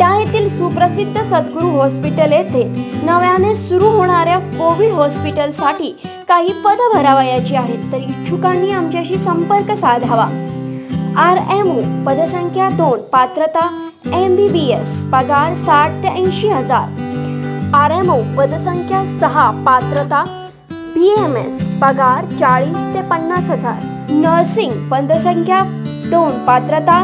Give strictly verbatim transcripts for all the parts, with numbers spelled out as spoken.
विटा येथील सुप्रसिद्ध सद्गुरू हॉस्पिटल येथे नव्याने सुरू होणाऱ्या कोविड हॉस्पिटलसाठी काही पद भरावयाची आहेत, तर इच्छुकांनी आमच्याशी संपर्क साधावा। आर एम ओ पदसंख्या दोन, पात्रता एम बी बी एस, पगार साठ ते ऐंशी हजार। आर एम ओ पदसंख्या सहा, पात्रता बी एम एस, पगार चाळीस ते पन्नास हजार। नर्सिंग पदसंख्या दोन, पात्रता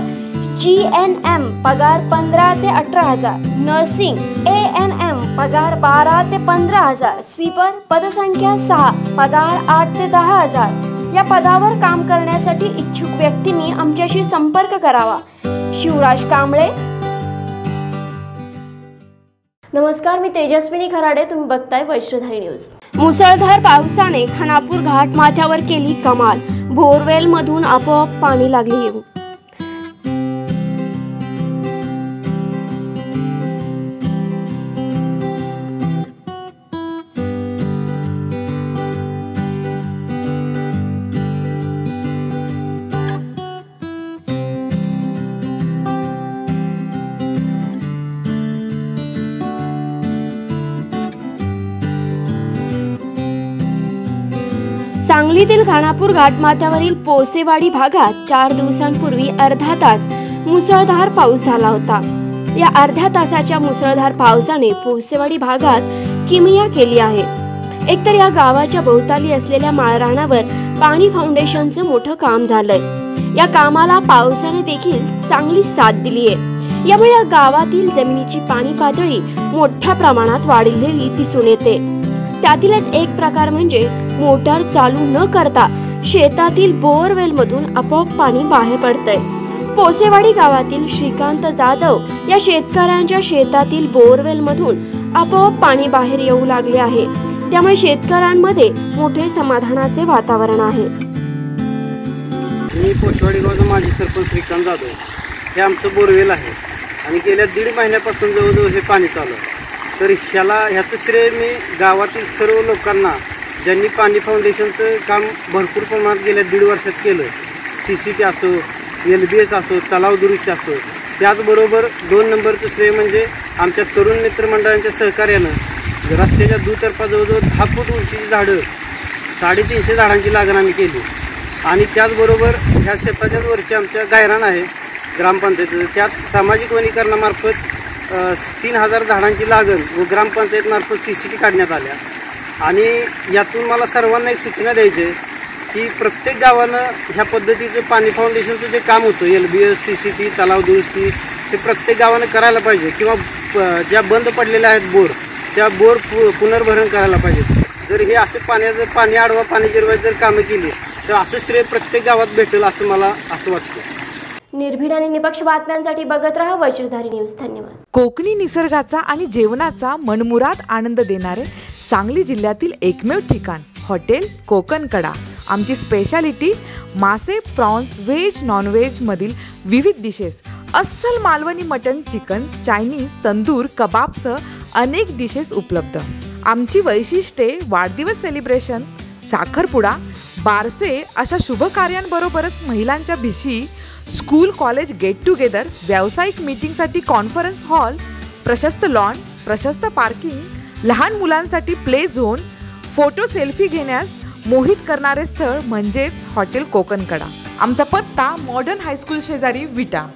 जी एन एम, पगार पंद्रह ते अठारह हजार। नर्सिंग ए एन एम, पगार बारह ते पंद्रह हजार। स्वीपर पदसंख्या सहा, पगार आठ ते दहा हजार। या पदावर काम करण्यासाठी इच्छुक व्यक्तींनी आमच्याशी संपर्क करावा। शिवराज कांबळे। नमस्कार, मी तेजस्विनी खराडे, तुम्ही बघताय वज्रधारी न्यूज। मुसळधार पावसाने खानापुर घाट माथ्यावर केली कमाल, बोरवेल मधून आपोआप पाणी लागले येऊ। सांगलीतील खानापूर घाटमाथ्यावरील पोसेवाडी भागात चार दिवसांपूर्वी अर्धा तास मुसळधार पाऊस झाला होता। या अर्ध्या तासाच्या मुसळधार पावसाने पोसेवाडी भागात किमया केली आहे। एकतर या गावाच्या भोवताली असलेल्या माळरानावर पाणी फाउंडेशनचं मोठं काम झालंय। या कामाला पावसाने देखील चांगली साथ दिली आहे। यामुळे या गावातील जमिनीची पाणी पातळी मोठ्या प्रमाणात वाढलेली दिसून येते। त्यातीलच एक प्रकार म्हणजे मोटार चालू न करता शेतातील बोरवेलमधून आपोआप पाणी बाहेर पडतंय। पोसेवाडी गावातील श्रीकांत जाधव या शेतकऱ्यांच्या शेतातील बोरवेलमधून आपोआप पाणी बाहेर येऊ लागले आहे। त्यामुळे शेतकऱ्यांमध्ये मोठे समाधानाचे वातावरण आहे। मी पोसेवाडी गावचा माजी सरपंच श्रीकांत जाधव। हे आमचं बोरवेल आहे आणि गेल्या दीड महिन्यापासून जवळजवळ हे पाणी चालू आहे। तर ह्याला ह्याचं श्रेय मी गावातील सर्व लोकांना, ज्यांनी पाणी फाउंडेशनचं काम भरपूर प्रमाणात गेल्या दीड वर्षात केलं, सी सी टी असो, एल बी एस असो, तलाव दुरुस्ती असो, त्याचबरोबर दोन नंबरचं श्रेय म्हणजे आमच्या तरुण मित्रमंडळांच्या सहकार्यानं रस्त्याच्या दुतर्फा जवळजवळ दहा फूट उंचीची झाडं, साडेतीनशे झाडांची लागण आम्ही केली। आणि त्याचबरोबर ह्या शेताच्याच वरची आमच्या गायरान आहे ग्रामपंचायतीचं, त्यात सामाजिक वनीकरणामार्फत तीन हजार झाडांची लागण व ग्रामपंचायतमार्फत सी सी टी काढण्यात आल्या। आणि यातून मला सर्वांना एक सूचना द्यायची आहे की प्रत्येक गावानं ह्या पद्धतीचं पाणी फाउंडेशनचं जे काम होतं, L B S, C C T, तलाव दुरुस्ती, ते प्रत्येक गावानं करायला पाहिजे किंवा ज्या बंद पडलेल्या आहेत बोर, त्या बोर पु पुनर्भरण करायला पाहिजे। जर हे असे पाण्याचं पाणी आडवा पाणी जिरवायचं जर कामं केली तर असं श्रेय प्रत्येक गावात भेटेल असं मला असं वाटतं। निर्भीड आणि निपक्ष बातम्यांसाठी बघत राहा वज्रधारी न्यूज। धन्यवाद। कोकणी निसर्गाचा आणि जेवणाचा मनमुराद आनंद देणारे सांगली जिल्ह्यातील एकमेव ठिकाण हॉटेल कोकणकडा। आमची स्पेशालिटी मासे, प्रॉन्स, व्हेज, नॉनव्हेजमधील विविध डिशेस, अस्सल Malvani mutton, chicken, Chinese, tandoor, कबाबसह अनेक डिशेस उपलब्ध। आमची वैशिष्ट्ये वाढदिवस सेलिब्रेशन, साखरपुडा, बारसे अशा शुभ कार्यांबरोबरच महिलांच्या भिशी, स्कूल कॉलेज गेट टुगेदर, व्यावसायिक मीटिंगसाठी कॉन्फरन्स हॉल, प्रशस्त लॉन, प्रशस्त पार्किंग, लहान मुलांसाठी प्ले झोन, फोटो सेल्फी घेण्यास मोहित करणारे स्थळ म्हणजेच हॉटेल कोकणकडा। आमचा पत्ता मॉडर्न हायस्कूल शेजारी विटा।